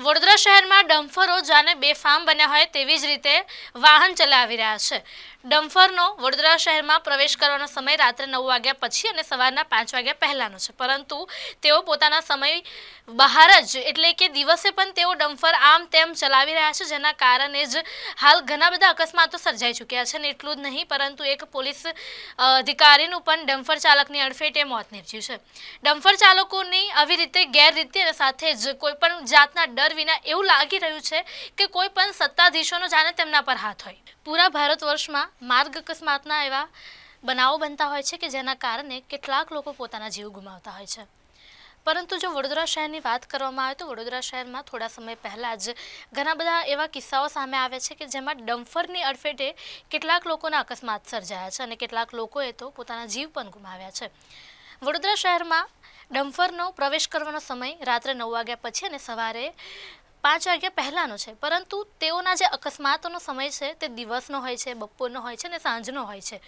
वडोदरा शहर में डम्फरो जाने बेफाम बन्या होय तेवी ज रीते वाहन चलावी रह्या छे। डम्फरनो वडोदरा शहर में प्रवेश करवानो समय रात्रे 9 वाग्या पछी अने सवारना 5 वाग्या पहेलानो छे, परंतु तेओ पोताना समय बहार ज एटले के दिवसे पण तेओ डम्फर आम तेम चलावी रह्या छे, जेना कारणे ज हाल घणा बधा अकस्मातो सर्जाई चूक्या छे। एटलुं ज नहीं परंतु एक पोलीस अधिकारीनुं पण डम्फर चालकनी अड़फेटे मोत निपज्युं छे। डम्फर चालकोनी आवी रीते गैररीति अने साथे ज कोईपण जातना डर विना एवुं लागी रह्युं छे के कोईपण सत्ताधीशोनो जाने तेमना पर हाथ होय। पूरा भारतवर्षमां मार्ग अकस्मातना एवा बनावो बनता होय छे के जेना कारणे केटलाक लोको पोताना जीव गुमावता होय छे। परंतु जो वडोदरा शहरनी वात करवामां आवे तो वडोदरा शहर में थोड़ा समय पहला ज घणा बधा एवा किस्साओ सामे आव्या छे के जेमां डम्फरनी अड़फेटे केटलाक लोकोना अकस्मात सर्जाया छे अने केटलाक लोकोए तो पोताना जीव पण गुमाव्या छे। वडोदरा शहर में डम्फरनो प्रवेश करवानो समय रात्रे 9 वाग्या पछी अने सवारे 5 वाग्या पहेलानो छे, परंतु तेओना जे अकस्मातोनो समय छे ते दिवसनो होय छे, बपोरनो होय छे ने सांजनो होय छे।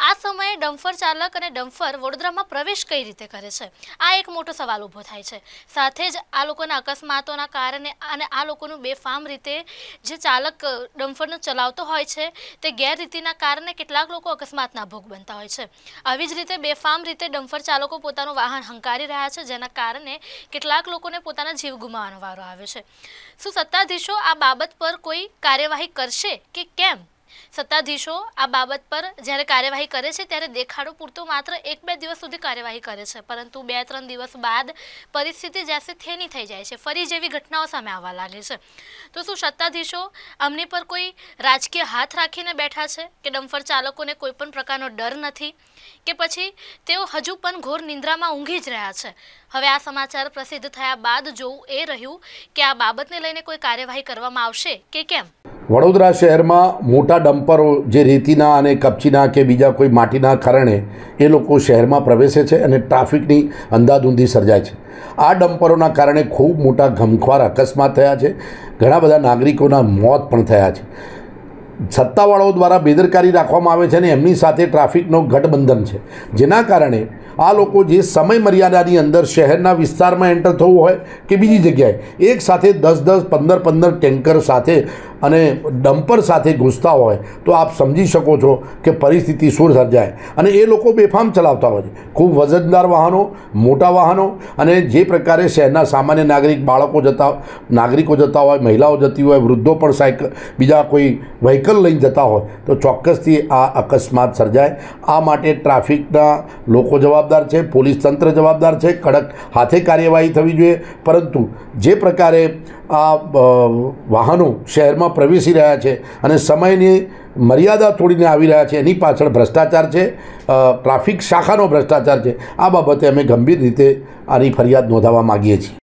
आ समये डम्फर चालक अने डम्फर वडोदरामां प्रवेश कई रीते करे छे, आ एक मोटो सवाल ऊभो थाय छे। साथे ज आ लोकोना अकस्मातोना कारणे अने आ लोकोनुं बेफाम रीते जे चालक डम्फरनो चलावतो होय छे ते गैररीतिना कारणे केटलाक लोको अकस्मातना भोग बनता होय छे। आवी ज रीते बेफाम रीते डम्फर चालको पोतानुं वाहन हंकारी रह्या छे, जेना कारणे केटलाक लोकोने पोतानो जीव गुमावવાનો वारो आव्यो छे। शुं सत्ताधीशो आ बाबत पर कोई कार्यवाही करशे के केम? सत्ताधीशो आ बाबत पर ज्यारे कार्यवाही करे छे त्यारे देखाडो पूरतो मात्र 1-2 दिवस सुधी कार्यवाही करे छे, परंतु 2-3 दिवस बाद परिस्थिति जैसे थेनी थई जाय छे, फरी जेवी घटनाओं सामे आववा लागे छे। तो शुं सत्ताधीशो अमने पर कोई राजकीय हाथ राखीने बैठा छे के डम्फर चालकोने कोईपण प्रकारनो डर नथी के पछी तेओ हजू पण घोर निंद्रामां ऊंघी ज रह्या छे? हवे आ समाचार प्रसिद्ध थया बाद जोवुं ए रह्युं के आ बाबतने लईने कोई कार्यवाही करवामां आवशे के केम। वडोदरा शहर में मोटा डम्परो जे रेतीना अने कपचीना के बीजा कोई माटीना कारणे ए लोको शहर में प्रवेशे छे अने ट्राफिकनी अंधाधूंधी सर्जाय छे। आ डम्परोना कारणे खूब मोटा गमख्वार अकस्मात थया छे, घणा बधा नागरिकोना मौत पण थया छे। सत्तावाळाओ द्वारा बेदरकारी राखवामां आवे छे अने एमनी साथे ट्राफिकनो गठबंधन छे, जेना कारणे आ लोको जे समय मर्यादानी अंदर शहरना विस्तार में एंटर थवुं होय के बीजी जग्याए एक साथे 10-10, 15-15 टेंकर साथे अने डम्पर साथे घुसता होय तो आप समझी शको छो के परिस्थिति शूर सर्जाय अने ए लोको बेफाम चलावता होय। खूब वजनदार वाहनों, मोटा वाहनों अने जे प्रकारे शहरना सामान्य नागरिक नागरिको जता होय, महिलाओं जती होय, वृद्धो पण साइकल बीजा कोई व्हीकल लईने जता होय तो चोक्कसथी आ अकस्मात सर्जाय। आ माटे ट्राफिकना लोको जवाबदार छे, पोलीस तंत्र जवाबदार छे, कड़क हाथे कार्यवाही थवी जोईए, परंतु जे प्रकारे आ वाहनों शहर में प्रवेशी रहा है अने समयनी मर्यादा तोड़ीने आवी रहा है, एनी पाछळ भ्रष्टाचार है, ट्राफिक शाखानो भ्रष्टाचार है। आ बाबते अमे गंभीर रीते आनी फरियाद नोंधावा मांगीए छीए।